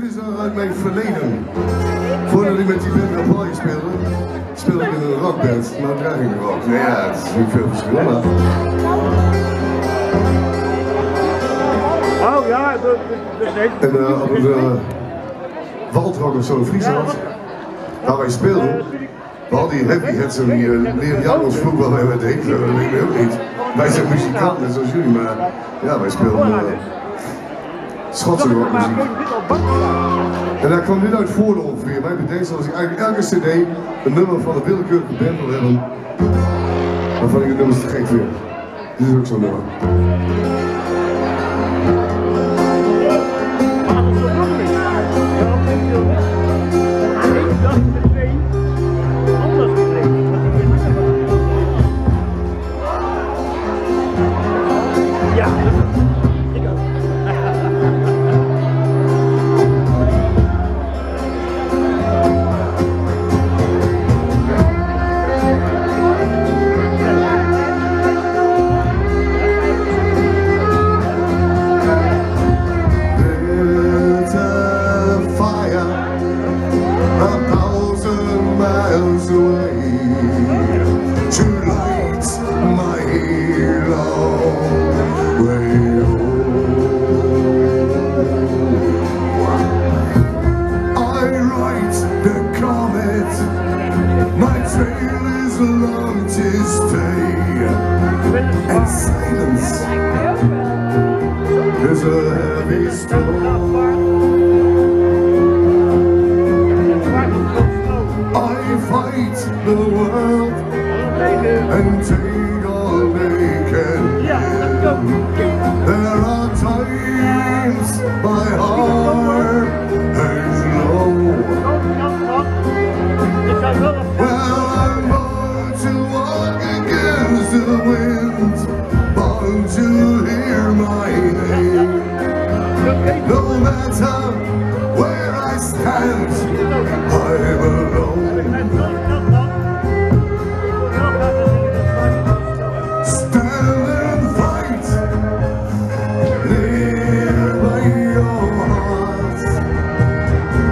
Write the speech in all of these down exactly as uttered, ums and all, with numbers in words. Dit is dan uit mijn verleden. Voordat ik met die band Rapalje speelde, speelde ik in een rockband. Maar draag ik er ook. Nou ja, het is niet veel verschil, maar... Oh ja, dat is echt. En uh, op het uh, Waldrock of zo in Friesland, waar wij speelden, we hadden die heavyheads en die uh, leerden jou ons vroeg wat wij met heen, dat weet ik ook niet. Wij zijn muzikanten net zoals jullie, maar ja, wij speelden... Uh, Schotse rockmuziek. En daar kwam dit uit voort ongeveer. Wij bedenken als ik eigenlijk elke cd een nummer van een willekeurige band wil hebben, waarvan ik het nummer te gek vind. Dit is ook zo'n nummer. There's a heavy storm. I fight the world and take all they can. There are times my heart is low. Well, I'm born to walk against the wind, born to hear my name. No matter where I stand, I'm alone. Stand and fight, live by your heart.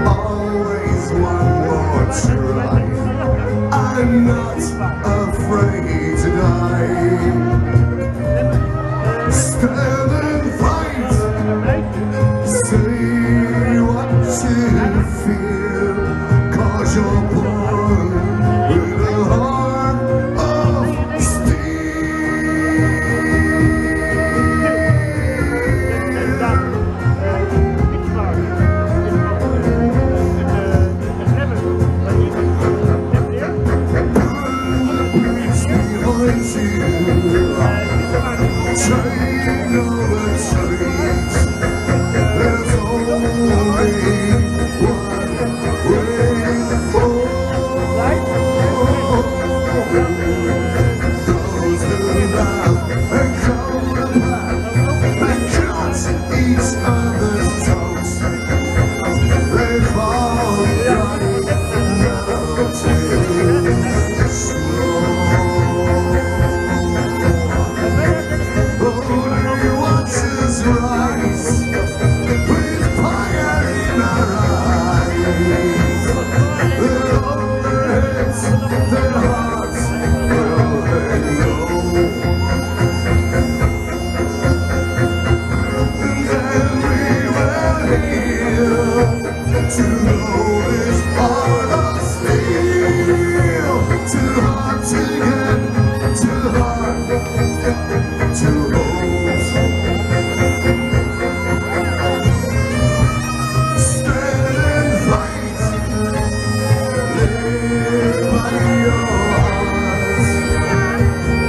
Always one more try. I'm not afraid to die. Stand and fight. Say what you feel, 'cause you're born with a heart of steel. Chain over chains. Stand and fight, live by your heart.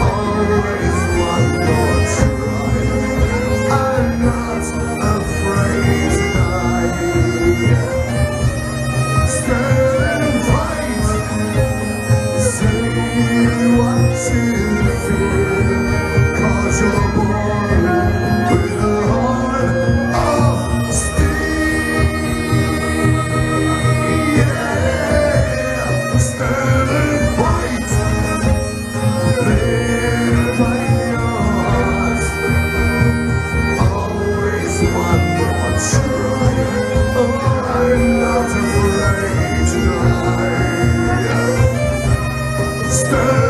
Always one more try. I'm not afraid to die. Stay.